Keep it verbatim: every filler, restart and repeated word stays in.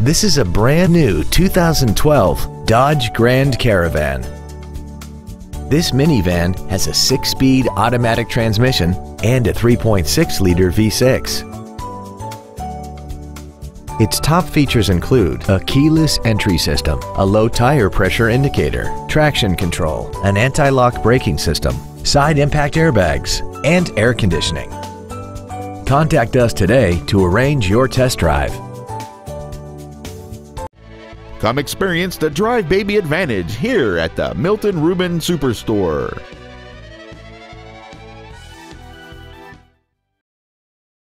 This is a brand new two thousand twelve Dodge Grand Caravan. This minivan has a six-speed automatic transmission and a three point six liter V six. Its top features include a keyless entry system, a low tire pressure indicator, traction control, an anti-lock braking system, side impact airbags, and air conditioning. Contact us today to arrange your test drive. Come experience the Drive Baby Advantage here at the Milton Ruben Superstore.